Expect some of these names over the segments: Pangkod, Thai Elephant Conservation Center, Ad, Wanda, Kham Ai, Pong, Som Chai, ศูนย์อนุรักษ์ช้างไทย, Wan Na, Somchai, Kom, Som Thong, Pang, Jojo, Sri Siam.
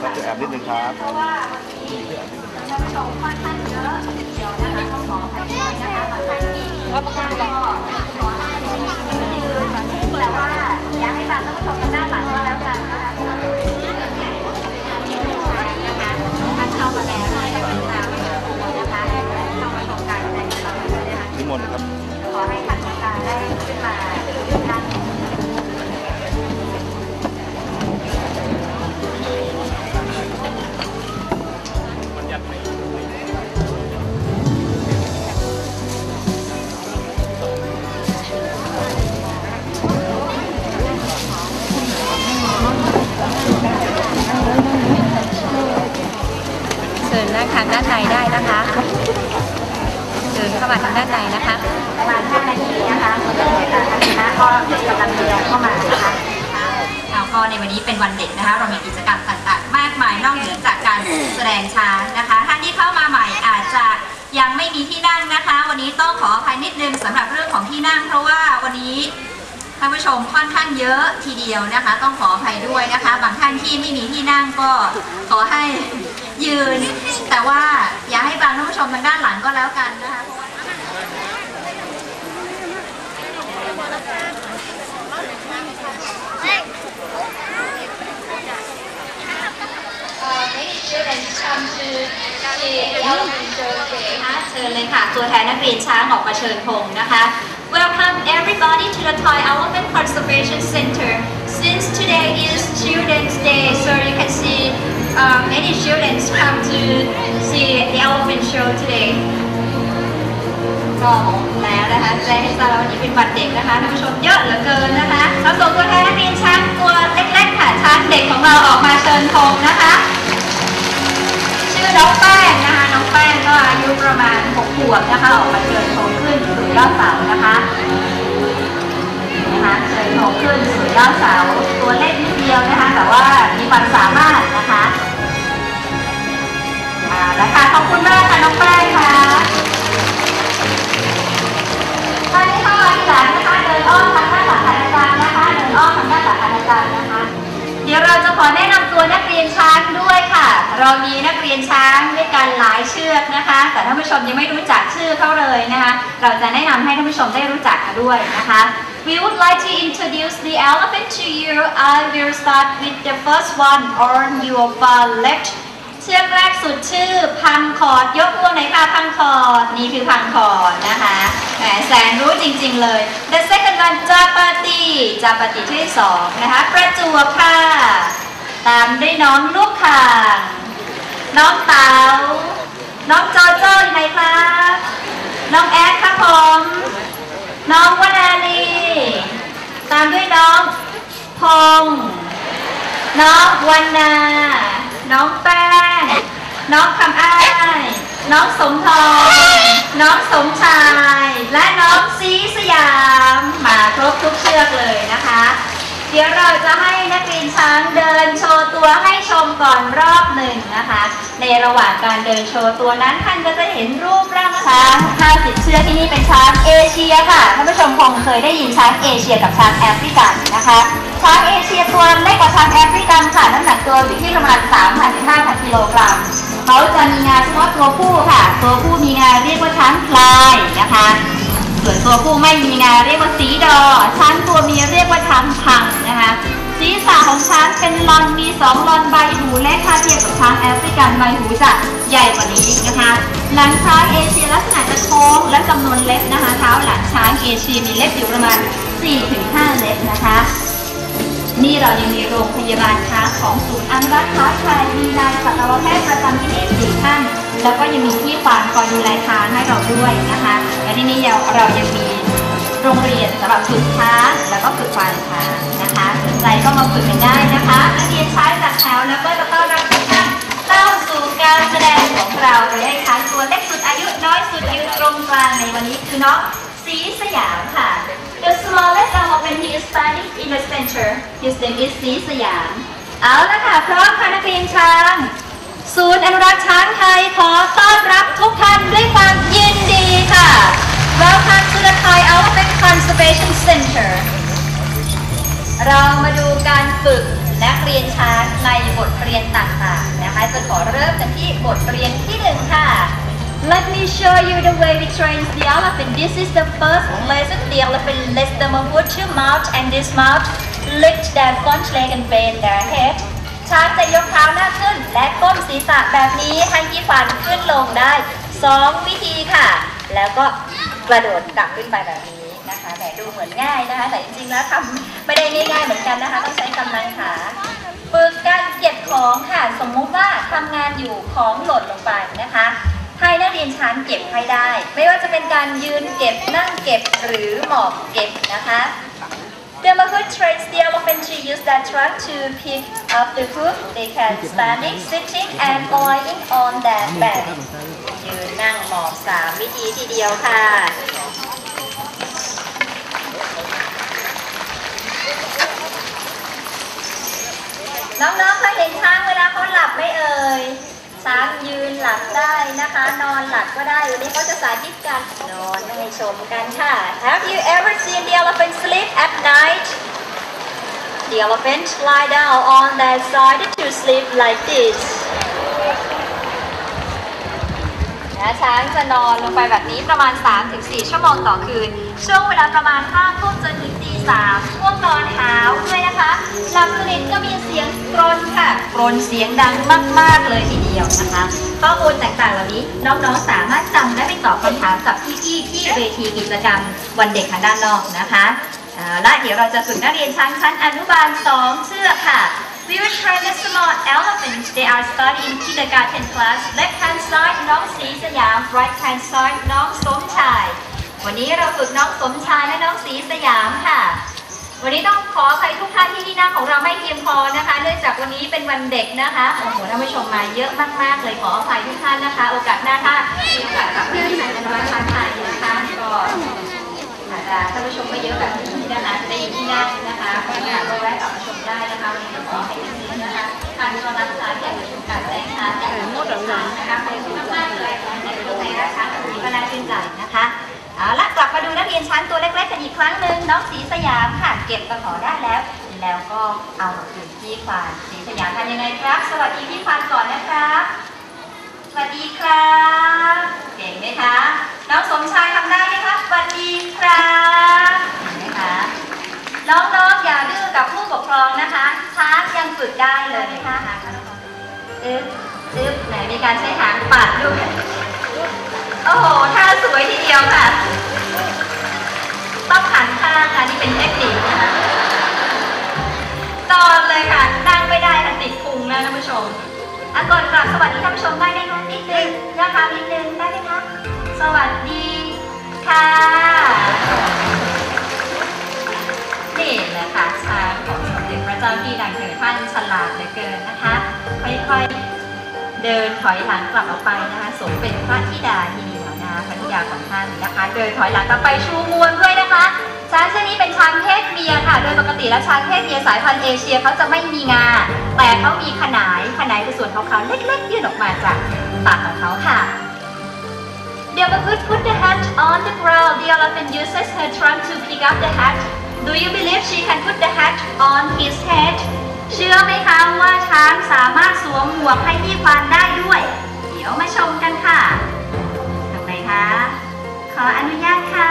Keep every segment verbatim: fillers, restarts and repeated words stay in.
เราจะแอบนิดนึงครับเพราะว่าท่านผู้ชมค่อนข้างเยอะเดี๋ยวนะคะต้องขออภัยด้วยนะคะบางท่านที่ก็ขอให้ยืนแต่ว่าอยากให้ฟังท่านผู้ชมทางด้านหลังก็แล้วกันนะคะนะคะท่านเข้ามาแล้วนะคะท่านผู้ชมทางด้านหลังนะคะนิมนต์ครับขอให้ท่านผู้ชมได้ขึ้นมาทางด้านในได้นะคะเดินเข้ามาทางด้านในนะคะประมาณห้านาทีนะคะก็กำลังเดินเข้ามานะคะแล้วก็ในวันนี้เป็นวันเด็กนะคะเรามีกิจกรรมต่างๆมากมายนอกเหนือจากการแสดงช้างนะคะท่านที่เข้ามาใหม่อาจจะยังไม่มีที่นั่งนะคะวันนี้ต้องขออภัยนิดนึงสำหรับเรื่องของที่นั่งเพราะว่าวันนี้ท่านผู้ชมค่อนข้างเยอะทีเดียวนะคะต้องขออภัยด้วยนะคะบางท่านที่ไม่มีที่นั่งก็ขอให้ยืนแต่ว่าอย่าให้บางท่านผู้ชมทางด้านหลังก็แล้วกันนะคะเชิญเลยค่ะตัวแทนนักเรียนช้างออกมาเชิญธงนะคะ Welcome everybody to the Thai Elephant Conservation Center. Since today is Children's Day, so you can see Uh, many children come to see the elephant show today. ก็แล้วนะคะแจ้งให้ทราบว่าวันนี้เป็นวันเด็กนะคะท่านผู้ชมเยอะเหลือเกินนะคะเราส่งตัวแทนนักเรียนช้างตัวเล็กๆค่ะช้างเด็กของเราออกมาเชิญธงนะคะชื่อน้องแป้งนะคะน้องแป้งก็อายุประมาณหกขวบนะคะออกมาเชิญธงขึ้นสู่ยอดเสานะคะนะคะเชิญธงขึ้นสู่ยอดเสาตัวเล็กนิดเดียวนะคะแต่ว่ามีความสามารถนะคะนะคะขอบคุณมากค่ะน้องแป้งค่ะท่านที่เข้ามาทีหลังนะคะเดินอ้อมทางด้านหลังอาจารย์นะคะเดินอ้อมทางด้านหลังอาจารย์นะคะเดี๋ยวเราจะขอแนะนำตัวนักเรียนช้างด้วยค่ะเรามีนักเรียนช้างด้วยกันหลายเชือกนะคะแต่ท่านผู้ชมยังไม่รู้จักชื่อเขาเลยนะคะเราจะแนะนำให้ท่านผู้ชมได้รู้จักกันด้วยนะคะ We would like to introduce the elephant to you. I will start with the first one on your far left.เชือกแรกสุดชื่อพังคอดยกตัวไหนคะพังคอดนี่คือพังคอดนะคะแหมแสนรู้จริงๆเลย The second one จาปาตีจาปาตีที่สองนะคะประจวบค่ะตามด้วยน้องลูกข่างน้องเตาน้องจอเจ้าอยู่ไหนคะน้องแอดค่ะผมน้องวนาลีตามด้วยน้องพงน้องวันนาน้องแป้งน้องคำอ้ายน้องสมทองน้องสมชายและน้องซีสยามมาครบทุกเชือกเลยนะคะเดี๋ยวเราจะให้นักเรียนช้างเดินโชว์ตัวให้ชมก่อนรอบหนึ่งนะคะในระหว่างการเดินโชว์ตัวนั้นท่านก็จะเห็นรูปร่างช้างห้าสิบเชือกที่นี่เป็นช้างเอเชียค่ะท่านผู้ชมคงเคยได้ยินช้างเอเชียกับช้างแอฟริกันนะคะช้างเอเชียตัวเล็กกว่าช้างแอฟริกันค่ะน้ำหนักตัวอยู่ที่ประมาณ สามพันถึงห้าพัน กิโลกรัมเขาจะมีงาเฉพาะตัวผู้ค่ะตัวผู้มีงาเรียกว่าช้างพลายนะคะส่วนตัวผู้ไม่มีงาเรียกว่าสีดอช้างตัวเมียเรียกว่าช้างพังนะคะศีรษะของช้างเป็นลอนมีสองลอนใบหูและถ้าเทียบกับช้างแอฟริกันใบหูจะใหญ่กว่านี้นะคะหลังช้างเอเชียลักษณะจะโค้งและจำนวนเล็บนะคะเท้าหลังช้างเอเชียมีเล็บอยู่ประมาณ สี่ถึงห้า เล็บนะคะนี่เรายังมีโรงพยาบาลช้างของศูนย์อนุรักษ์ช้างไทยมีนายสัตวแพทย์ประจำที่นี่สี่ท่านแล้วก็ยังมีที่ฟาร์มคอยดูแลช้างให้เราด้วยนะคะและที่นี่เรายังมีโรงเรียนสำหรับฝึกช้างแล้วก็ฝึกฟาร์มช้างนะคะสนใจก็มาฝึกกันได้นะคะนักเรียนช้างจากแถวแล้วก็จะต้อนรับทุกท่านเข้าสู่การแสดงของเราโดยให้ช้างตัวเล็กสุดอายุน้อยสุดยืนตรงกลางในวันนี้คือน้องซีสยามค่ะ The smallest elephant is standing in the center. His name is ซีสยามเอาละค่ะพร้อมค่ะนักเรียนช้างศูนย์อนุรักษ์ช้างไทยขอต้อนรับทุกท่านด้วยความยินดีค่ะ Welcome to the Thai Elephant Conservation Center. เรามาดูการฝึกและเรียนช้างในบทเรียนต่างๆนะคะจะขอเริ่มกันที่บทเรียนที่หนึ่งค่ะ Let me show you the way we train the elephant. This is the first lesson. The elephant lets the mammoth to mount and this mount lift their front leg and bend their head. ช้างจะยกเท้าหน้าขึ้นและก้มศีรษะแบบนี้ให้ที่ฟันขึ้นลงได้สองวิธีค่ะแล้วก็กระโดดกลับขึ้นไปแบบนี้นะคะแต่ดูเหมือนง่ายนะคะแต่จริงๆแล้วทำไม่ได้ง่ายๆเหมือนกันนะคะต้องใช้กำลังขาฝึกการเก็บของค่ะสมมุติว่าทำงานอยู่ของหล่นลงไปนะคะให้นักเรียนช้างเก็บให้ได้ไม่ว่าจะเป็นการยืนเก็บนั่งเก็บหรือหมอบเก็บนะคะ The mammoth trains the elephant to use their trunk to pick up the hoof. They can standing, sitting, and lying on their back.ยืนนั่งหมอบสามวิธีทีเดียวค่ะน้องๆเคยเห็นช้างเวลาเขาหลับไม่เอ่ยช้างยืนหลับได้นะคะนอนหลับก็ได้วันนี้เขาจะสาธิตการนอนให้ชมกันค่ะ Have you ever seen the elephant sleep at night? The elephant lie down on their side to sleep like this.ช้างจะนอนลงไปแบบนี้ประมาณ สามถึงสี่ ชั่วโมงต่อคืนช่วงเวลาประมาณห้าทุ่มจนถึงตีสามช่วงนอนหาวด้วยนะคะหลับสนิทก็มีเสียงกรนค่ะกรนเสียงดังมากๆเลยทีเดียวนะคะข้อมูลต่างๆเหล่านี้น้องๆสามารถจำและไปตอบคำถามกับพี่ๆที่เวทีกิจกรรมวันเด็กทางด้านนอกนะคะและเดี๋ยวเราจะฝึกนักเรียนช้างชั้นอนุบาลสองเชือกค่ะWe will train the small elephants. They are studying in kindergarten class. Left hand side, น้องศรีสยาม Right hand side, น้องสมชายวันนี้เราฝึกน้องสมชายและน้องศรีสยามค่ะวันนี้ต้องขออภัยทุกท่านที่ที่นั่งของเราไม่เพียงพอนะคะเนื่องจากวันนี้เป็นวันเด็กนะคะโอ้โหท่านผู้ชมมาเยอะมากๆเลยขออภัยทุกท่านนะคะโอกาสหน้าถ้ามีโอกาสกับเพื่อนๆในวันพันธุ์ไทยนะคะก็อาจจะท่านผู้ชมไม่เยอะแบบนี้นะคะจะได้ยินที่นั่งนะคะก็อยากแวะกลับมาชมได้นะคะวันนี้ขอให้ทุกท่านนะคะทานร้อนๆค่ะแก้ผิวการแสงค่ะแก้ผิวร้อนๆนะคะไปดูมากๆเลยในตัวในราชาแบบนี้ก็น่าชื่นใจนะคะเอาละกลับมาดูนักเรียนชั้นตัวเล็กๆกันอีกครั้งหนึ่งน้องศรีสยามค่ะเก็บกระเป๋าได้แล้วแล้วก็เอาถึงพี่ฟานศรีสยามทำยังไงครับสวัสดีพี่ฟานก่อนนะครับสวัสดีครับเก่งไหมคะน้องสมชายทำได้ไหมคะสวัสดีครับเห็นไหมคะน้องๆอย่าดื้อกับผู้ปกครองนะคะช้างยังฝึกได้เลยนะคะหางดึ๊บดึ๊บไหนมีการใช้หางปาดลูกโอ้โหท่าสวยทีเดียวค่ะต้องหันข้างค่ะนี่เป็นเทคนิคนะคะตอนเลยค่ะนั่งไม่ได้ค่ะติดพุงแล้วท่านผู้ชมอ่ะก่อนกลับสวัสดีท่านผู้ชมได้ไหมคะนิดนึงนะคะนิดนึงได้ไหมคะสวัสดีค่ะนี่แหละค่ะช้างของสมเด็จพระเจ้าพี่ดังเธอท่านฉลาดเหลือเกินนะคะค่อยๆเดินถอยหลังกลับออกไปนะคะสมเป็นพระธิดาที่มีเหนือนาพระธิดาของท่านนะคะเดินถอยหลังกลับไปชูมวลด้วยนะคะช้างชนิดนี้เป็นช้างเพศเมียค่ะโดยปกติแล้วช้างเพศเมียสายพันธุ์เอเชียเขาจะไม่มีงาแต่เขามีขนายขนายคือส่วนของเขาเล็กๆยื่นออกมาจากปากของเขาค่ะThe mammoth put the hat on the ground. The elephant uses her trunk to pick up the hat. Do you believe she can put the hat on his head? เชื่อไหมคะว่าช้างสามารถสวมหมวกให้ที่ฟันได้ด้วยเดี๋ยวมาชมกันค่ะทำไมคะขออนุญาตค่ะ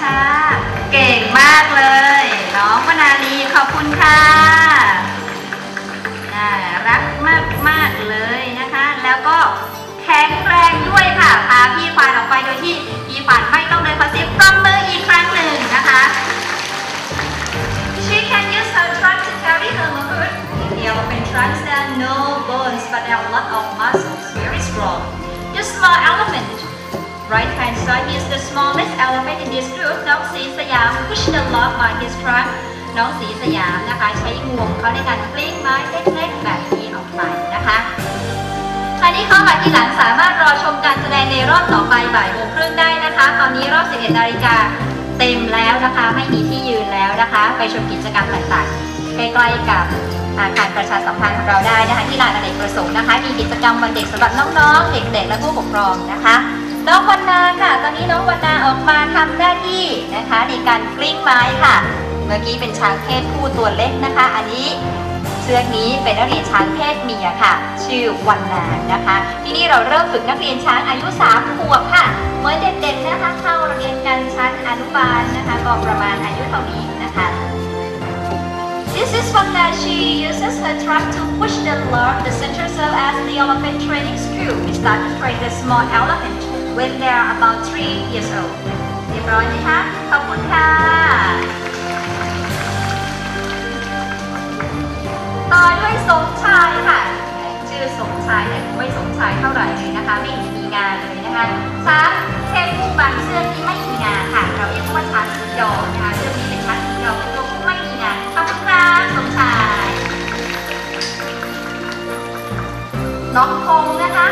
ช้าๆเก่งมากเลยน้องมนาลีขอบคุณค่ะน่ารักมากๆเลยแล้วก็แข็งแรงด้วยค่ะพาพี่ฟานออกไปโดยที่พี่ฟานไม่ต้องเลยขอเสียงปรบมืออีกครั้งหนึ่งนะคะ She can use her trunk to carry her mammoth. The elephant trunks have no bones but have a lot of muscles, very strong. The small elephant, right hand side is the smallest elephant in this group. น้องศรีสยาม push the log on his trunk. น้องศรีสยามนะคะใช้งวงเขาในการกลิ้งไม้เล็กๆแบบนี้ออกไปนะคะอันนี้เข้ามาทีหลังสามารถรอชมการแสดงในรอบต่อไปบ่ายโมงครึ่งได้นะคะตอนนี้รอบสิบเอ็ดนาฬิกาเต็มแล้วนะคะไม่มีที่ยืนแล้วนะคะไปชมกิจกรรมต่างๆใกล้ๆกับ อาคารประชาสัมพันธ์ของเราได้นะคะที่ลานอเนกประสงค์นะคะมีกิจกรรมวันเด็กสำหรับน้องๆเด็กๆและผู้ปกครองนะคะน้องวรรณาค่ะตอนนี้น้องวรรณาออกมาทำหน้าที่นะคะในการกลิ้งไม้ค่ะเมื่อกี้เป็นช้างเพศผู้ตัวเล็กนะคะอันนี้เชือกนี้เป็นนักเรียนช้างเพศเมียค่ะชื่อวรรณานะคะที่นี่เราเริ่มฝึกนักเรียนช้างอายุสามขวบค่ะเมื่อเด็กๆนะคะเข้าเรียนกันชั้นอนุบาลนะคะก็ประมาณอายุเท่านี้นะคะ This is Wanda. She uses her truck to push the log. The center serves as the elephant training school. We start to train the small elephant when they are about three years old. เรียบร้อยไหมคะขอบคุณค่ะต่อด้วยสมชายค่ะชื่อสมชายแต่ไม่สมชายเท่าไหร่เลยนะคะไม่มีงานเลยนะคะช้างเพศผู้บางเชือกที่ไม่มีงานค่ะเราเรียกว่าช้างสีดอกนะคะเชือกนี้เป็นช้างสีดอกเป็นตัวผู้ไม่มีงานขอบคุณครับสมชายน้องคงนะคะ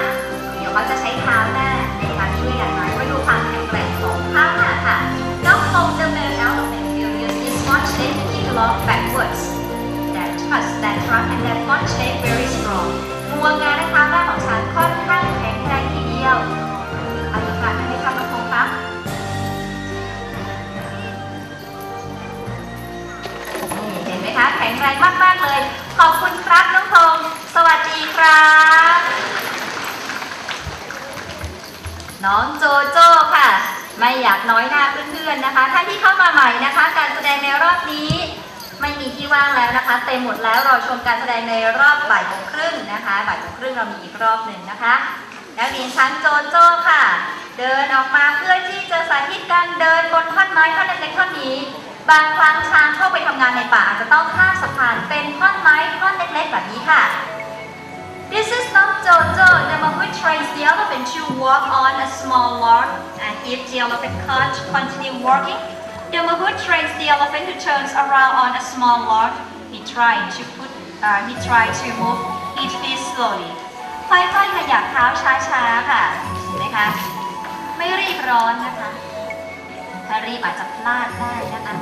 เดี๋ยวเขาจะใช้เท้าหน้าในการช่วยกันหน่อยไปดูความแข็งแกร่งของเท้าหน้าค่ะน้องคงจะเป็นแล้วเป็นฟิวเจอร์ซีสปอร์ตเดนที่ล้อ backwards that trunk and that front shape very strong มัวงานนะคะหน้าของฉันค่อนข้างแข็งแรงทีเดียวอธิบายให้ฟังกันคงครับนี่เห็นไหมคะแข็งแรงมากๆเลยขอบคุณครับน้องพงษ์สวัสดีครับน้องโจโจ้ค่ะไม่อยากน้อยหน้าเพื่อนๆนะคะท่านที่เข้ามาใหม่นะคะการแสดงในรอบนี้ไม่มีที่ว่างแล้วนะคะเต็มหมดแล้วรอชมการแสดงในรอบบ่ายโมงครึ่งนะคะบ่ายโมงครึ่งเรามีอีกรอบหนึ่งนะคะนักเรียนชั้นโจโจ้ค่ะเดินออกมาเพื่อที่จะสาธิตการเดินบนท่อนไม้ท่อนเล็กๆท่อนนี้บางครั้งช้างเข้าไปทำงานในป่าอาจจะต้องข้ามสะพานเป็นท่อนไม้ท่อนเล็กๆแบบนี้ค่ะ This is not Jojo the monkey trains the elephant to walk on a small log and if the elephant can't continue walking The Mahout trains the elephant who turns around on a small log. He tried to put, uh, he tried to move its feet slowly. ค่อยๆขยับเท้าช้าๆค่ะเห็นไหมคะไม่รีบร้อนนะคะถ้ารีบอาจจะพลาดได้นะคะ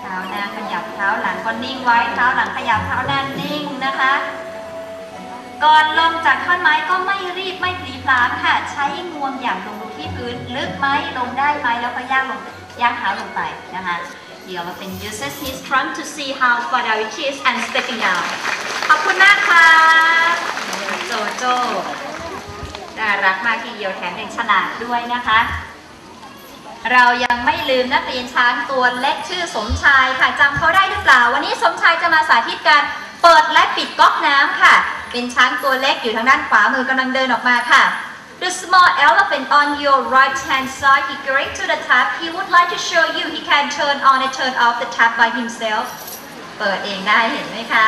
เท้าหน้าขยับเท้าหลังก็นิ่งไว้เท้าหลังขยับเท้าหน้านิ่งนะคะก่อนลงจากท่อนไม้ก็ไม่รีบไม่ปรีพลามค่ะใช้งวงอย่างลงที่พื้นลึกไหมลงได้ไหมแล้วก็ย่างลงย่างเท้าลงไปนะคะ The elephant uses his trunk to see how far down it is and stepping down ขอบคุณมากค่ะโจโจ้น่ารักมากทีเดียวแถมยังฉลาดด้วยนะคะเรายังไม่ลืมนักเรียนช้างตัวเล็กชื่อสมชายค่ะจำเขาได้หรือเปล่าวันนี้สมชายจะมาสาธิตการเปิดและปิดก๊อกน้ำค่ะเป็นช้างตัวเล็กอยู่ทางด้านขวามือกำลังเดินออกมาค่ะThe small elephant on your right-hand side is going to the tap. He would like to show you he can turn on and turn off the tap by himself. เปิดเองได้เห็นไหมคะ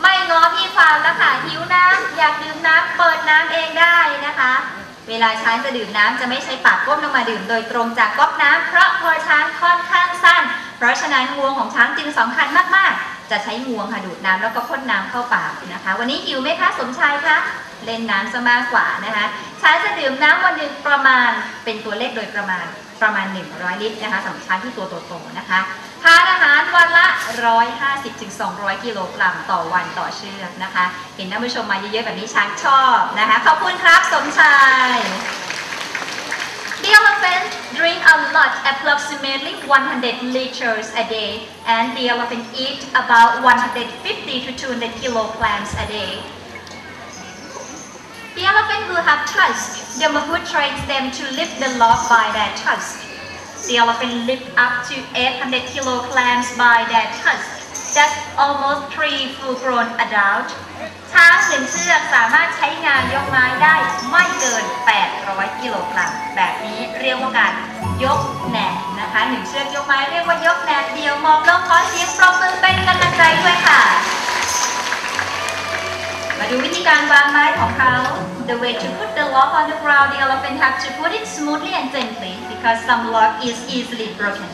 ไม่ง้อพี่ฟาร์มแล้วค่ะหิวน้ำอยากดื่มน้ำเปิดน้ำเองได้นะคะเวลาช้างจะดื่มน้ำจะไม่ใช้ปากก้มลงมาดื่มโดยตรงจากก๊อกน้ำเพราะคอช้างค่อนข้างสั้นเพราะฉะนั้นงวงของช้างจึงสำคัญมากๆจะใช้งวงค่ะดูดน้ำแล้วก็พ่นน้ำเข้าปากนะคะวันนี้หิวไหมคะสมชายคะเล่นน้ำซะมากกว่านะคะช้างจะดื่มน้ำวันหนึ่งประมาณเป็นตัวเลขโดยประมาณประมาณหนึ่งร้อยลิตรนะคะสำหรับช้างที่ตัวโตๆนะคะทานอาหารวันละ หนึ่งร้อยห้าสิบถึงสองร้อย กิโลกรัมต่อวันต่อเชือกนะคะเห็นท่านผู้ชมมาเยอะๆแบบนี้ช้างชอบนะคะขอบคุณครับสมชาย The elephant drink a lot, approximately one hundred liters a day, and the elephant eat about one hundred fifty to two hundred kilograms a day.The elephant will have tusks. The Mahout trains them to lift the log by their tusks. The elephant lifts up to eight hundred kilograms by their tusks. That's almost three full-grown adults. ช้างหนึ่งเชือกสามารถใช้งานยกไม้ได้ไม่เกินแปดร้อยกิโลกรัมแบบนี้เรียกว่าการยกแหนกนะคะหนึ่งเชือกยกไม้เรียกว่ายกแหนกเดียวมองโลกขอเสียงปรบมือเป็นกำลังใจด้วยค่ะมาดูวิธีการวางไม้ของเขา The way to put the log on the ground, the elephant have to put it smoothly and gently because some log is easily broken.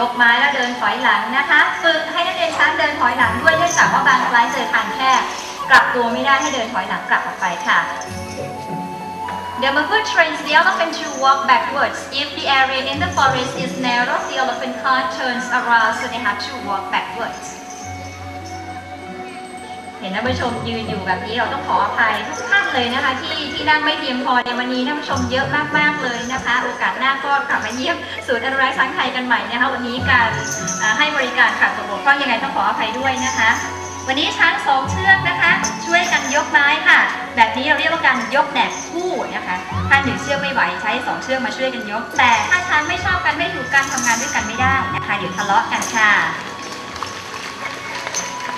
ยกไม้แล้วเดินถอยหลังนะคะฝึกให้นักเรียนช้างเดินถอยหลังด้วยเนื่องจากว่าบางครั้งเจอทางแคบกลับตัวไม่ได้ให้เดินถอยหลังกลับออกไปค่ะ The method trains the elephant to walk backwards. If the area in the forest is narrow, the elephant car turns around, so they have to walk backwards. เห็นท่านผู้ชมยืนอยู่แบบนี้เราต้องขออภัยทุกท่านเลยนะคะที่ที่นั่งไม่เพียงพอในวันนี้ท่านผู้ชมเยอะมากๆเลยนะคะโอกาสหน้าก็กลับมาเยี่ยมศูนย์อนุรักษ์ช้างไทยกันใหม่นะคะวันนี้การให้บริการขาดตกบกพร่องยังไงต้องขออภัยด้วยนะคะวันนี้ช้างสองเชือกนะคะช่วยกันยกไม้ค่ะแบบนี้เราเรียกว่าการยกแหนบคู่นะคะถ้าหนึ่งเชือกไม่ไหวใช้สองเชือกมาช่วยกันยกแต่ถ้าช้างไม่ชอบกันไม่ถูกกันทำงานด้วยกันไม่ได้นะคะเดี๋ยวทะเลาะกันค่ะ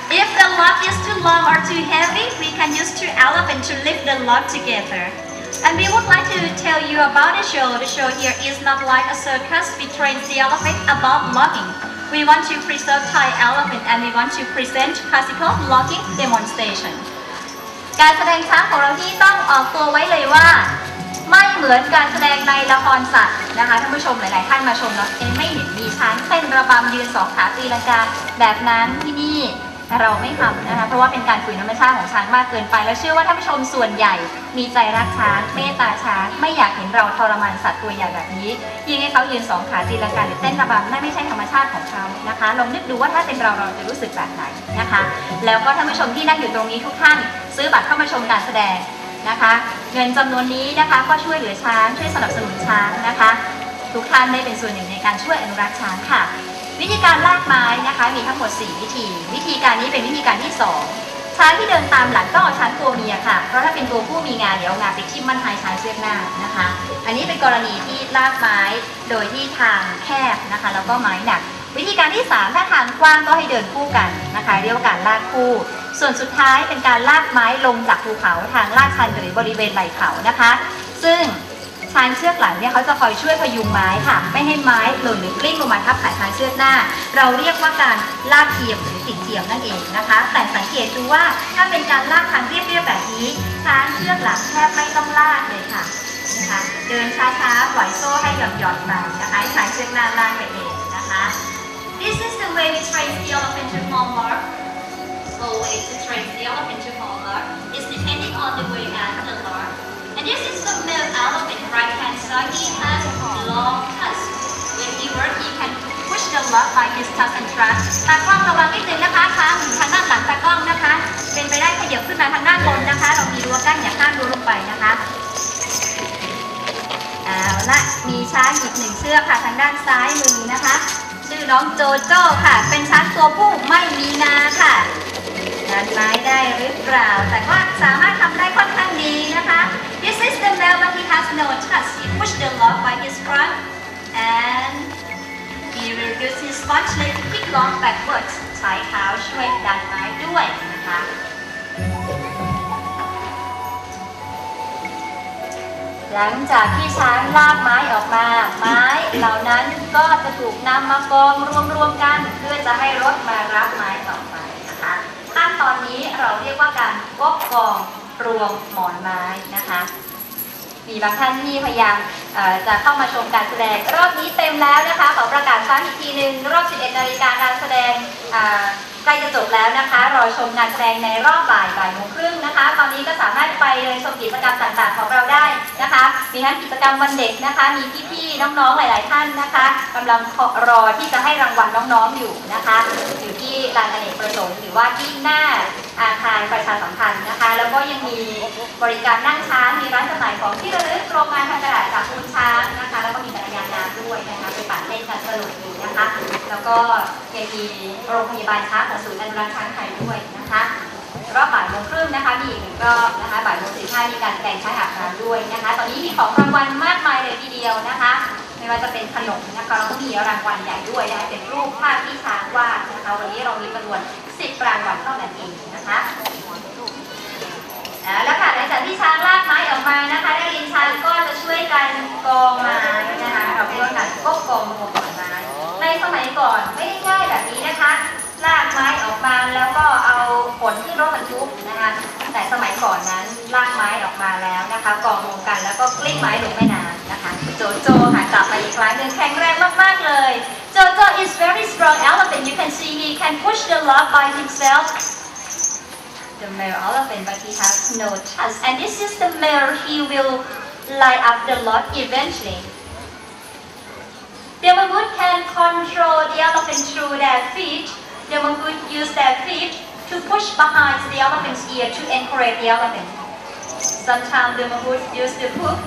If the log is too long or too heavy, we can use two elephants to lift the log together. And we would like to tell you about the show. The show here is not like a circus. We train the elephant about logging. We want to preserve Thai elephant and we want to present classical logging demonstration. การแสดงช้างของเราที่ต้องออกตัวไว้เลยว่าไม่เหมือนการแสดงในละครสัตว์นะคะท่านผู้ชมหลายๆท่านมาชมแล้วเอ๊ะไม่เห็นมีช้างเต้นระบำยืนสองขาตีลังกาแบบนั้นที่นี่เราไม่ทำนะคะเพราะว่าเป็นการฝืนธรรมชาติของช้างมากเกินไปแล้วเชื่อว่าท่านผู้ชมส่วนใหญ่มีใจรักช้างเมตตาช้างไม่อยากเห็นเราทรมานสัตว์ตัวใหญ่แบบนี้ยิ่งให้เขายืนสองขาตีลังกาหรือเต้นระบำนั่นไม่ใช่ธรรมชาติของเขานะคะลองนึกดูว่าถ้าเป็นเราเราจะรู้สึกแบบไหนนะคะแล้วก็ท่านผู้ชมที่นั่งอยู่ตรงนี้ทุกท่านซื้อบัตรเข้ามาชมการแสดงนะคะเงินจำนวนนี้นะคะก็ช่วยเหลือช้างช่วยสนับสนุนช้างนะคะทุกท่านได้เป็นส่วนหนึ่งในการช่วยอนุรักษ์ช้างค่ะวิธีการลากไม้นะคะมีทั้งหมดสี่วิธีวิธีการนี้เป็นวิธีการที่สองช้างที่เดินตามหลังต้องเอาช้างตัวเมียค่ะเพราะถ้าเป็นตัวผู้มีงานเดี๋ยวงานไปทิ่มมันท้ายช้างเชือกหน้านะคะอันนี้เป็นกรณีที่ลากไม้โดยที่ทางแคบนะคะแล้วก็ไม้หนักวิธีการที่สามถ้าทางกว้างก็ให้เดินคู่กันนะคะเรียกว่าการลากคู่ส่วนสุดท้ายเป็นการลากไม้ลงจากภูเขาทางลาดชันหรือบริเวณไหล่เขานะคะซึ่งช้างเชือกหลังเนี่ยเขาจะคอยช่วยพยุงไม้ค่ะไม่ให้ไม้หล่นหรือกลิ้งลงมาทับขาช้างเชือกหน้าเราเรียกว่าการลากเทียมหรือติดเทียมนั่นเองนะคะแต่สังเกตดูว่าถ้าเป็นการลากทางเรียบๆแบบนี้ช้างเชือกหลังแทบไม่ต้องลากเลยค่ะนะคะเดินช้าๆปล่อยโซ่ให้หย่อนๆไปนะคะช้างเชือกหน้าลากไปเองนะคะ This is the way we train the elephant to form log. The way to train the elephant to form log is depending on the way and the log. And this is the male elephant right hand side. He has long tusks. When he works, he can push the log by his tusks and trunk. ตากล้องระวังนิดนึงนะคะช้างอยู่ทางด้านหลังตากล้องนะคะเป็นไปได้ขยับขึ้นมาทางด้านบนนะคะเรามีรั้วกั้นอย่าข้ามรั้วลงไปนะคะเอาละมีช้างอีกหนึ่งเชือกค่ะทางด้านซ้ายมือนะคะชื่อน้องโจโจ้ค่ะเป็นช้างตัวผู้ไม่มีนาค่ะดันไม้ได้หรือเปล่าแต่ว่าสามารถทำได้ค่อนข้างดีนะคะ This is the male but he has no tusks. He pushes the log by his front and he will use his front leg to kick log backwards. ใช้เท้าช่วยดันไม้ด้วยนะคะหลังจากที่ช้างลากไม้ออกมาไม้เหล่านั้นก็จะถูกนำมากองรวมๆกันเพื่อจะให้รถมารับไม้ต่อไปนะคะขั้นตอนนี้เราเรียกว่าการกบกองรวมหมอนไม้นะคะมีบางท่านที่พยายามจะเข้ามาชมการแสดงรอบนี้เต็มแล้วนะคะขอประกาศซ้ำอีกทีหนึ่งรอบ สิบเอ็ด นาฬิกาการแสดงใกล้จะจบแล้วนะคะรอชมการแสดงในรอบบ่ายบ่ายโมงครึ่งนะคะตอนนี้ก็สามารถไปเลยชมกิจกรรมต่างๆของเราได้นะคะมีทั้งกิจกรรมวันเด็กนะคะมีพี่ๆน้องๆหลายๆท่านนะคะกำลังรอที่จะให้รางวัลน้องๆอยู่นะคะอยู่ที่ลานอเนกประสงค์หรือว่าที่หน้าอาคารประชาสัมพันธ์นะคะแล้วก็ยังมีบริการนั่งช้างมีร้านจำหน่ายของที่ระลึกโครงการทางกระดาษจากคุณช้างนะคะแล้วก็มีจักรยานน้ำด้วยนะคะไปปั่นเล่นกันสนุกดีนะคะแล้วก็ยังมีโรงพยาบาลช้างของศูนย์อนุรักษ์ช้างไทยด้วยนะคะรอบบ่ายโมงครึ่งนะคะมีอีกหนึ่งรอบนะคะบ่ายโมงสี่ห้ามีการแสดงช้างอาบน้ำด้วยนะคะตอนนี้มีของรางวัลมากมายเลยทีเดียวนะคะไม่ว่าจะเป็นขนมนะคะเราก็มีรางวัลใหญ่ด้วยนะคะเป็นรูปภาพที่ช้างวาดนะคะวันนี้เรามีจำนวนสิบรางวัลเท่านั้นเองนะคะแล้วค่ะหลังจากที่ช้างลากไม้ออกมานะคะนักเรียนช้างก็จะช่วยกันกองไม้นะคะเราเรียกว่าการกบกองรวมหมอนไม้ในสมัยก่อนไม่ได้ง่ายแบบนี้นะคะลากไม้ออกมาแล้วก็เอาขนที่รถบรรทุกนะคะแต่สมัยก่อนนั้นลากไม้ออกมาแล้วนะคะกองรวมกันแล้วก็กลิ้งไม้ลงแม่น้ำนะคะโจโจค่ะกลับมาอีกครั้งหนึ่งแข็งแรงมากๆเลยโจโจ is very strong elephant you can see he can push the log by himself the male elephant but he has no tusks and this is the male he will light up the lot eventually. The mangut can control the elephant through their feet. The mangut use their feet to push behind the elephant's ear to encourage the elephant. Sometimes the mangut use the hook,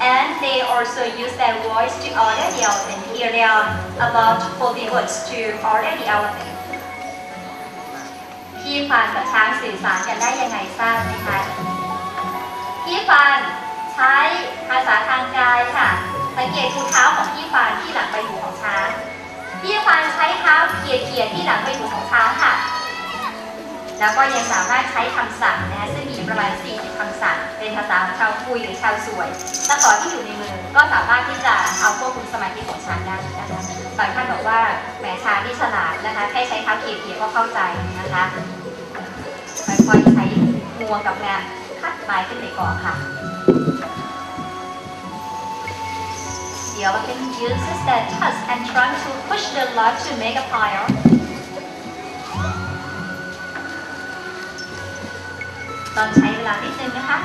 and they also use their voice to order the elephant. Here they are about forty words to order the elephant. พี่ฟานกับช้างสื่อสารกันได้ยังไงทราบไหมคะพี่ฟานใช้ภาษาทางกายค่ะสังเกตดูเท้าของพี่ฟานที่หลังใบหูของช้างพี่ฟานใช้เท้าเขี่ยเขี่ยที่หลังใบหูของช้างค่ะแล้วก็ยังสามารถใช้คำสั่งนะซึ่งมีประมาณสี่สิบคำสั่งเป็นภาษาชาวคุยหรือชาวสวยตะขอที่อยู่ในมือก็สามารถที่จะเอาควบคุมสมาธิของช้างได้นะคะบางท่านบอกว่าแหมช้างนี่ฉลาดนะคะแค่ใช้เท้าเขี่ยเขี่ยก็เข้าใจนะคะค่อยๆใช้มัวกับงานคัดไม้ขึ้นไปก่อนค่ะ The elephant uses their tusks and trunk to push the log to make a pile.ต้องใช้เวลานิดนึงนะคะ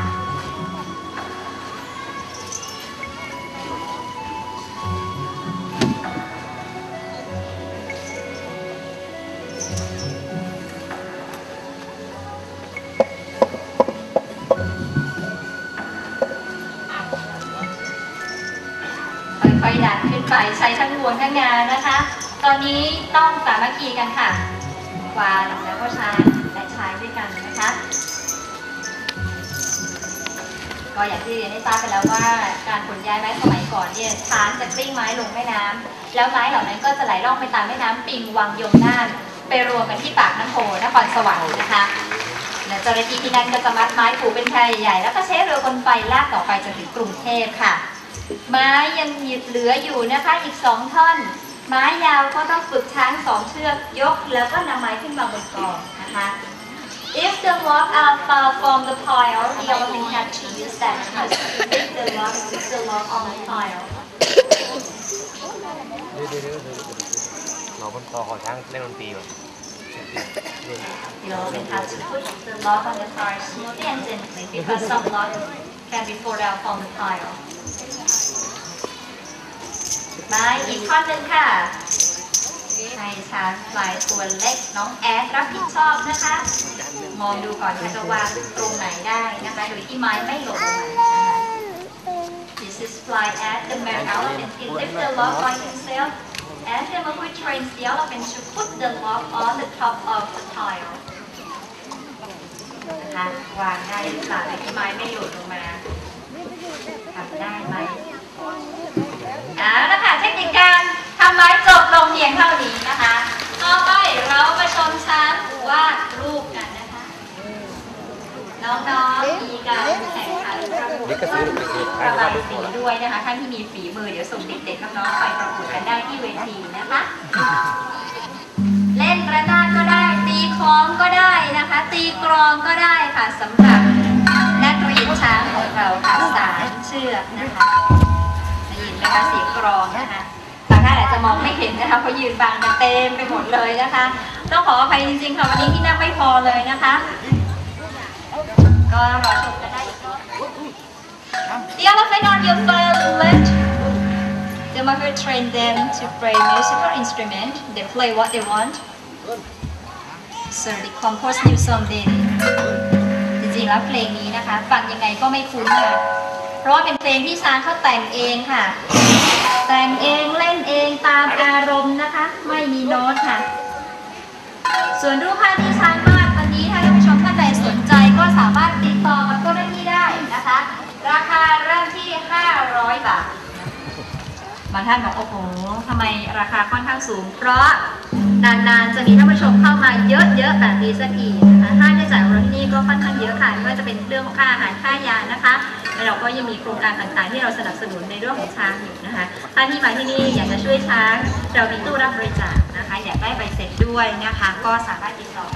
ค่อยๆดันขึ้นไปใช้ทั้งงวงทั้งงานนะคะตอนนี้ต้องสามัคคีกันค่ะวานแล้วก็ช้างและช้างด้วยกันนะคะก็อย่างที่เรียนได้ทราบไปแล้วว่าการขนย้ายไม้สมัยก่อนเนี่ยช้างจะกลิ้งไม้ลงแม่น้ำแล้วไม้เหล่านั้นก็จะไหลล่องไปตามแม่น้ำปิงวังยมน่านไปรวมกันที่ปากน้ำโพนครสวรรค์นะคะเจ้าหน้าที่ที่นั่นก็จะมัดไม้ผูกเป็นแพรใหญ่แล้วก็ใช้เรือกลไฟลากต่อไปจนถึงกรุงเทพค่ะไม้ยังเหลืออยู่นะคะอีกสองท่อนไม้ยาวก็ต้องฝึกช้างสองเชือกยกแล้วก็นำไม้ขึ้นมาบนกองนะคะ If the logs are far from the pile, the elephant have to use that touch to lift the log and put the log on the pile. เราบนคอของช้างเล่นดนตรีป่ะ The elephant have to put the log on the pile smoothly and gently because some logs can be pulled out from the pile. มาอีกข้อหนึ่งค่ะให้ช้างพลายตัวเล็กน้องแอดรับผิดชอบนะคะมองดูก่อนค่ะจะวางตรงไหนได้นะคะโดยที่ไม้ไม่หล่นลงมา This is fly at the male elephant. He lifts the log by himself, and the mangut trains the elephant to put the log on the top of the pile. นะคะวางได้หรือเปล่าโดยที่ไม้ไม่หล่นลงมาทำได้ไหมเอาละค่ะเทคนิคการทำไม้จบลงเพียงเท่านี้นะคะต่อไปเรามาชมช้างวาดรูปกันนะคะน้องๆมีการแข่งขันระบายสีด้วยนะคะท่านที่มีฝีมือเดี๋ยวส่งเด็กๆน้องๆไปประกวดกันได้ที่เวทีนะคะเล่นกระดานก็ได้ตีคล้องก็ได้นะคะตีกลองก็ได้ค่ะสำหรับนักเรียนช้างของเราค่ะสารเชือกนะคะได้ยินนะคะเสียงกลองนะคะท่านอาจจะมองไม่เห็นนะคะเพราะยืนบางกันเต็มไปหมดเลยนะคะต้องขออภัยจริงๆค่ะวันนี้ที่นั่งไม่พอเลยนะคะก็รอชมกันได้อีกรอบThe elephant on your left. The mangut train them to play musical instrument. They play what they want. So they compose new song daily. จริงๆแล้วเพลงนี้นะคะฟังยังไงก็ไม่คุ้นค่ะเพราะว่าเป็นเพลงที่ช้างเขาแต่งเองค่ะแต่งเองเล่นเองตามอารมณ์นะคะไม่มีโน้ตค่ะส่วนรูปภาพที่ช้างวาดวันนี้ถ้าท่านผู้ชมท่านใดสนใจก็สามารถติดต่อกับเจ้าหน้าที่ได้นะคะราคาเริ่มที่ห้าร้อยบาทบางท่านบอกโอ้โหทำไมราคาค่อนข้างสูงเพราะนานๆจะมีท่านผู้ชมเข้ามาเยอะๆแบบนี้สักทีนะคะค่าใช้จ่ายของเราที่นี่ก็ค่อนข้างเยอะค่ะไม่ว่าจะเป็นเรื่องของค่าอาหารค่ายานะคะเราก็ยังมีโครงการต่างๆที่เราสนับสนุนในเรื่องของช้างอยู่นะคะท่านที่มาที่นี่อยากจะช่วยช้างเรามีตู้รับบริจาคนะคะอยากได้ใบเสร็จด้วยนะคะก็สามารถติดต่อ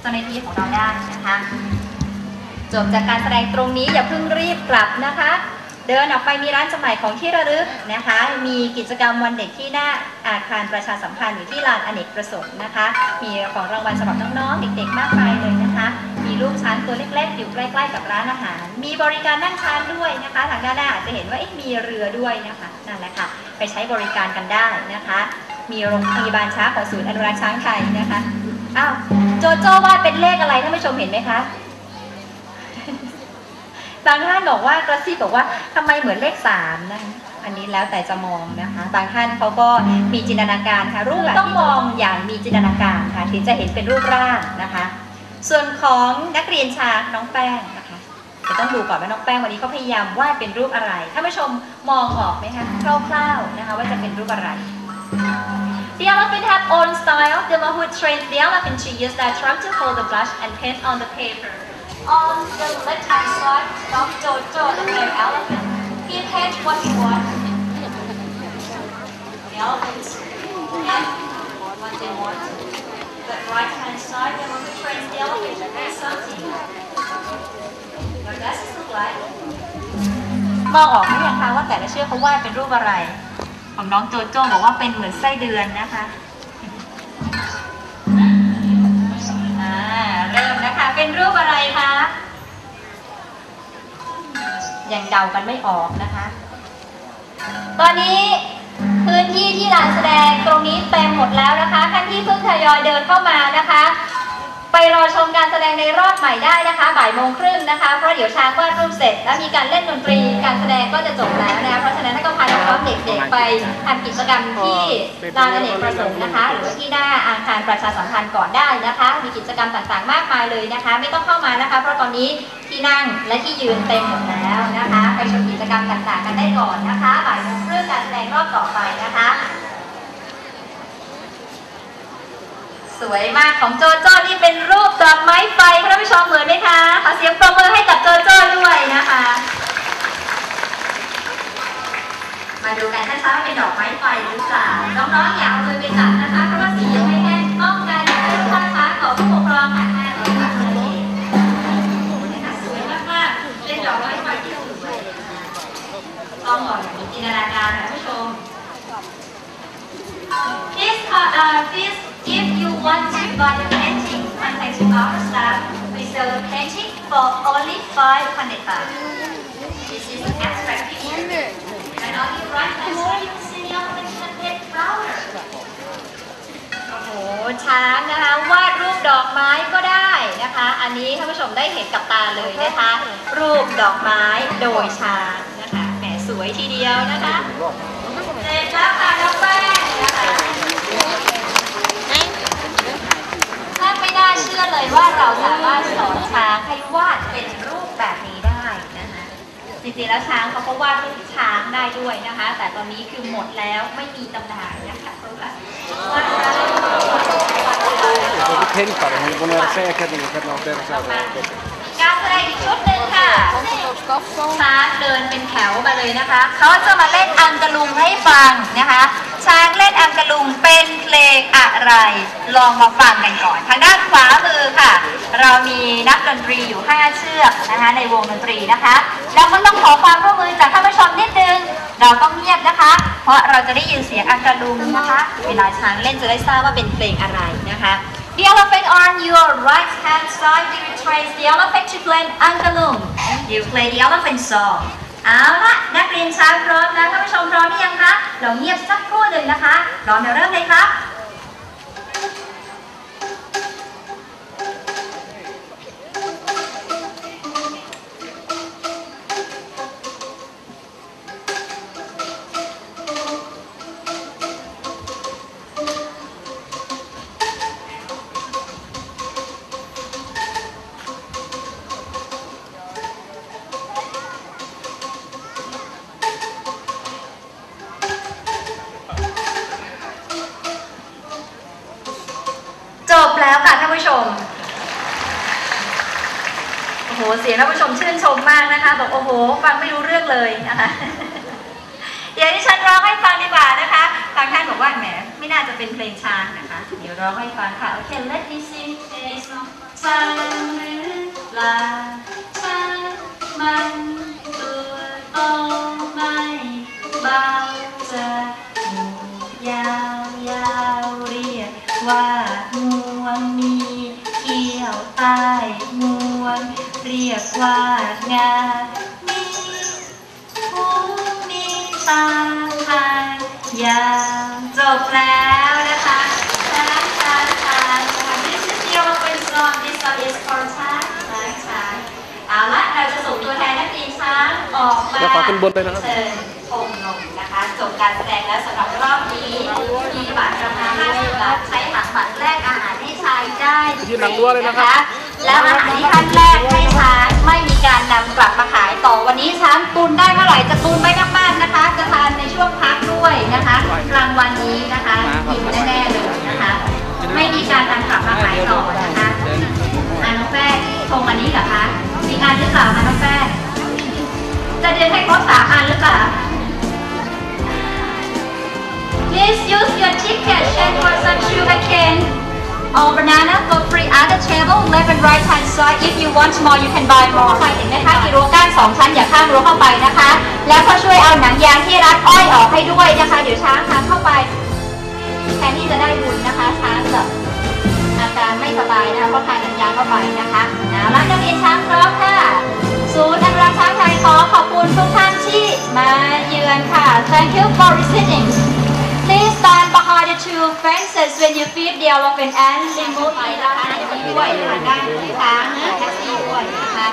เจ้าหน้าที่ของเราได้นะคะจบจากการแสดงตรงนี้อย่าเพิ่งรีบกลับนะคะเดินออกไปมีร้านจำหน่ายของที่ระลึกนะคะมีกิจกรรมวันเด็กที่หน้าอาคารประชาสัมพันธ์อยู่ที่ลานอเนกประสงค์นะคะมีของรางวัลสำหรับน้องๆเด็กๆมากมายเลยนะคะมี ลูกช้างตัวเล็กๆอยู่ใกล้ๆกับร้านอาหารมีบริการนั่งช้างด้วยนะคะทางด้านหน้าอาจจะเห็นว่ามีเรือด้วยนะคะนั่นแหละค่ะไปใช้บริการกันได้นะคะมีโรงพยาบาลช้างของศูนย์อนุรักษ์ช้างไทยนะคะอ้าวโจโจ้วาดเป็นเลขอะไรท่านผู้ชมเห็นไหมคะบางท่านบอกว่ากระซิบบอกว่าทำไมเหมือนเลขสามนะอันนี้แล้วแต่จะมองนะคะบางท่านเขาก็มีจินตนาการค่ะรูปแบบต้องมองอย่างมีจินตนาการค่ะถึงจะเห็นเป็นรูปร่างนะคะส่วนของนักเรียนชาน้องแป้งนะคะจะต้องดูก่อนว่าน้องแป้งวันนี้เขาพยายามวาดเป็นรูปอะไรท่านผู้ชมมองออกไหมคะคร่าวๆนะคะว่าจะเป็นรูปอะไร The elephant have own style. The Mahout trained the elephant to use their trunk to hold the brush and paint on the paper. On the left hand side, of Jojo the male elephant. He paints what he wants. The elephant paint what they want. The right hand side, the Mahout trained the elephant to paint something. What does it look like? มองออกไหมคะว่าแต่ละเชือกเขาวาดเป็นรูปอะไรของน้องโจโจ้บอกว่าเป็นเหมือนไส้เดือนนะคะเริ่มนะคะเป็นรูปอะไรคะยังเดากันไม่ออกนะคะตอนนี้พื้นที่ที่ลานแสดงตรงนี้เต็มหมดแล้วนะคะท่านที่เพิ่งทยอยเดินเข้ามานะคะไปรอชมการแสดงในรอบใหม่ได้นะคะบ่ายโมงครึ่งนะคะเพราะเดี๋ยวช้างวาดรูปเสร็จแล้วมีการเล่นดนตรีการแสดงก็จะจบแล้วนะคะเพราะฉะนั้นก็พาน้องๆเด็กๆไปทำกิจกรรมที่ลานอเนกประสงค์นะคะหรือที่หน้าอาคารประชาสัมพันธ์ก่อนได้นะคะมีกิจกรรมต่างๆมากมายเลยนะคะไม่ต้องเข้ามานะคะเพราะตอนนี้ที่นั่งและที่ยืนเต็มหมดแล้วนะคะไปชมกิจกรรมต่างๆกันได้ก่อนนะคะบ่ายโมงครึ่งการแสดงรอบต่อไปนะคะสวยมากของโจโจ้นี่เป็นรูปดอกไม้ไฟคุณผู้ชมเหมือนไหมคะขอเสียงปรบมือให้กับโจโจ้ด้วยนะคะมาดูกันนะคะว่าเป็นดอกไม้ไฟหรือเปล่าน้องๆอย่าเอามือไปจับนะคะเพราะว่าสียังไม่แน่นต้องการให้ทุกท่านคะขอผู้ปกครองหันมาเลยค่ะสวยมากๆเป็นดอกไม้ไฟที่สวยต้องบอกอย่างมีจินตนาการนะคุณผู้ชม this this if you want to buy a painting, contact our staff. We sell the painting for only five hundred baht. This is an abstract picture. And on the right hand side, you can see the elephant paint flower. โอ้โหช้างนะคะวาดรูปดอกไม้ก็ได้นะคะอันนี้ท่านผู้ชมได้เห็นกับตาเลยนะคะรูปดอกไม้โดยช้างนะคะแหมสวยทีเดียวนะคะเด็กแล้วค่ะน้องแป้งนะคะไม่น่าเชื่อเลยว่าเราสามารถสอนช้างให้วาดเป็นรูปแบบนี้ได้นะคะจริงๆแล้วช้างเขาก็วาดรูปช้างได้ด้วยนะคะแต่ตอนนี้คือหมดแล้วไม่มีจำหน่ายนะคะเพราะว่าวาดได้การแสดงอีกชุดหนึ่งค่ะช้างเดินเป็นแถวมาเลยนะคะเขาจะมาเล่นอังกะลุงให้ฟังนะคะช้างเล่นอังกะลุงเป็นเพลงอะไรลองมาฟังกันก่อนทางด้านขวามือค่ะเรามีนักดนตรีอยู่ห้าเชือกนะคะในวงดนตรีนะคะเราก็ต้องขอความร่วมมือจากท่านผู้ชมนิดนึงเราต้องเงียบนะคะเพราะเราจะได้ยินเสียงอังกะลุงนะคะเวลาช้างเล่นจะได้ทราบว่าเป็นเพลงอะไรนะคะ The elephant on your right hand side you trace the elephant to play angalung you play the elephant songเอาละนักเรียนช้างพร้อมนะท่านผู้ชมพร้อมหรือยังคะเราเงียบสักครู่หนึ่งนะคะพร้อมเดี๋ยวเริ่มเลยครับเสียงท่านผู้ชมชื่นชมมากนะคะบอกโอ้โหฟังไม่รู้เรื่องเลยนะคะเดี๋ยวที่ฉันร้องให้ฟังดีกว่านะคะทางท่านบอกว่าแหมไม่น่าจะเป็นเพลงช้างนะคะเดี๋ยวร้องให้ฟังค่ะโอเค let me sing a song ช้างหรือลาช้างมันตัวโตไม่เบาจะหูยาวยาวเรียกว่าหัวมีเขี้ยวใต้ รียกว่างามีหูมีตาพายอย่างจบแล้วนะคะนะคะนะคะนี่คือที่เราเป็นซอนที่ซอนอิสคอนแทคนะคะเอาละเราจะส่งตัวแทนนักเรียนช้างออกมาเชิญองค์ลงนะคะจบการแสดงแล้วสำหรับรอบนี้มีบัตรราคาห้าสิบบาทใช้หลักบัตรแรกอาหารให้ชายได้ยืนหลังรั้วเลยนะคะแล้วอาหารที่ท่านแรกให้ช้างไม่มีการนำกลับมาขายต่อวันนี้ช้างตุนได้เมื่อไหร่จะตุนไว้มากๆนะคะจะทานในช่วงพักด้วยนะคะกลางวันนี้นะคะกินแน่ๆเลยนะคะไม่มีการนำกลับมาขายต่อนะคะอาน้องแป้งชงอันนี้เหรอคะมีงานหรือเปล่าคะน้องแป้งจะเดินให้ครบสามอันหรือเปล่า Please use your ticket change for some sugar cane or banana for free at the table left and right hand side if you want more you can buy more ไปถึงนะคะกิโลก้านสองชั้นอย่าข้ามรั้วเข้าไปนะคะแล้วก็ช่วยเอาหนังยางที่รัดอ้อยออกให้ด้วยนะคะเดี๋ยวช้างทางเข้าไปแทนที่จะได้บุญนะคะช้างแบบอาการไม่สบายนะคะก็ทานหนังยางเข้าไปนะคะเอาล่ะนักเรียนช้างพร้อมค่ะศูนย์อนุรักษ์ช้างไทยขอขอบคุณทุกท่านที่มาเยือนค่ะ Thank you for visiting Please stand behind the two fences when you feed the elephant and remove the elephant ด้วยค่ะได้ช้างแท็กซี่ด้วยนะคะ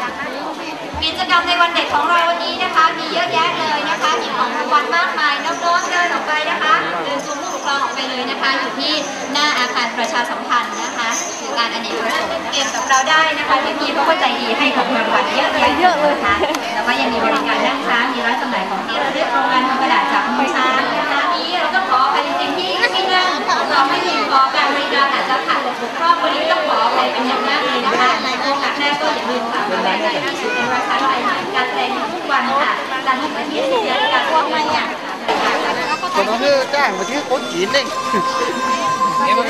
กิจกรรมในวันเด็กของเราวันนี้นะคะมีเยอะแยะเลยนะคะมีของรางวัลมากมายน้องๆเดินออกไปนะคะเดินซูมผู้ปกครองออกไปเลยนะคะอยู่ที่หน้าอาคารประชาสัมพันธ์นะคะงานอเนกประสงค์เก็บกับเราได้นะคะที่พี่เขาก็ใจดีให้ของรางวัลเยอะแยะเยอะเลยค่ะแล้วก็ยังมีบริการนั่งช้างมีร้านจำหน่ายของที่ระลึกโรงงานทำกระดาษจากมือช้างนะคะนี้เราก็ขอไปจริงๆที่ที่นั่งเราไม่มีขอการบริการอาจจะขาดบกพร่องวันนี้ต้องขอไปเป็นอย่างมากเลยนะคะในโอกาสหน้าก็อย่าลืมฝากมาแบ่งกันที่เป็นราคาการแสดงทุกวันค่ะจันทร์ถึงอาทิตย์เดือนละพวกมันเนี่ยคนนั้นคือจ้างมาที่คนจีนเองต่อจ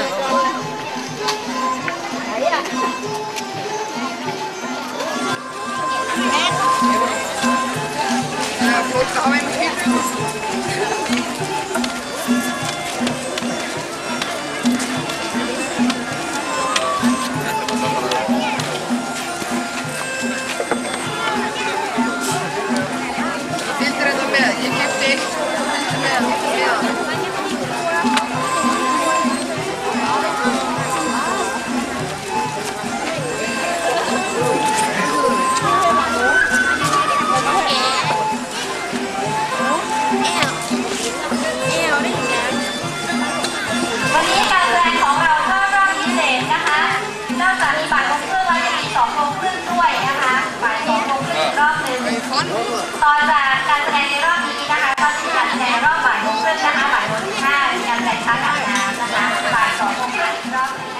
ากการแสดงในรอบนี้นะคะก็จะมีการแสดงรอบบ่ายโมงครึ่งนะคะบ่ายโมงถึงห้ามีการแสดงช้างอาบน้ำนะคะบ่ายสองโมงครึ่งรอบนี้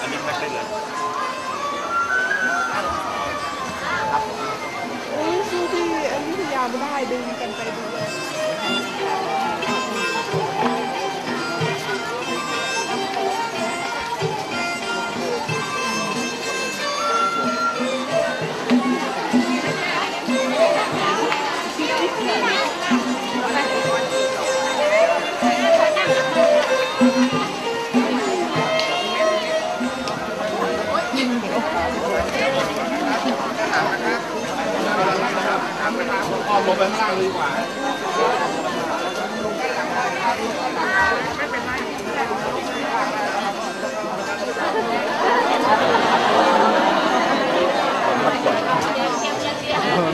อันนี้ไม่ใช่เลยโอ้ยสู้ที่อันนี้พยายามไม่ได้ดึงกันไปดูเลยลงไปข้างล่างดีกว่า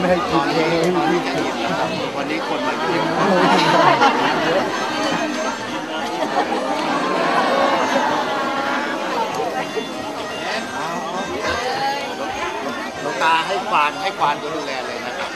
ไม่ให้กินเองวันนี้คนมากินตาให้ควานให้ควานดูแลเลยนะครับ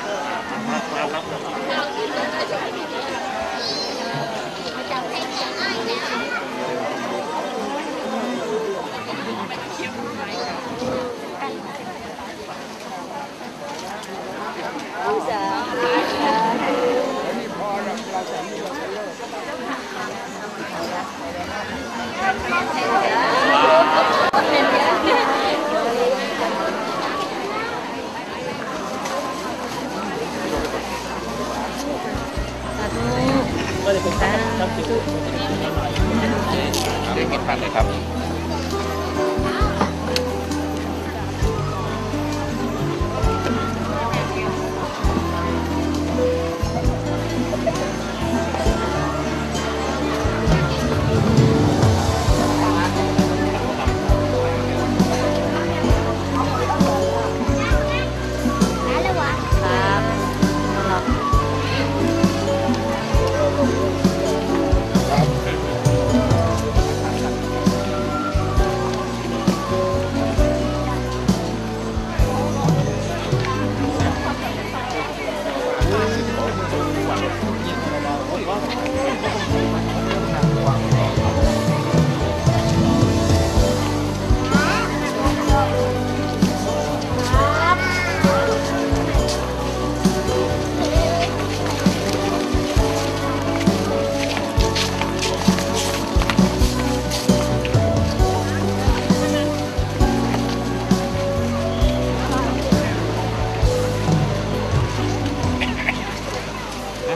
ผ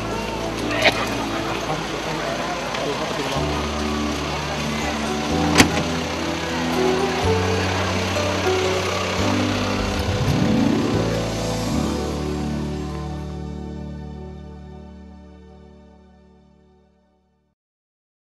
ม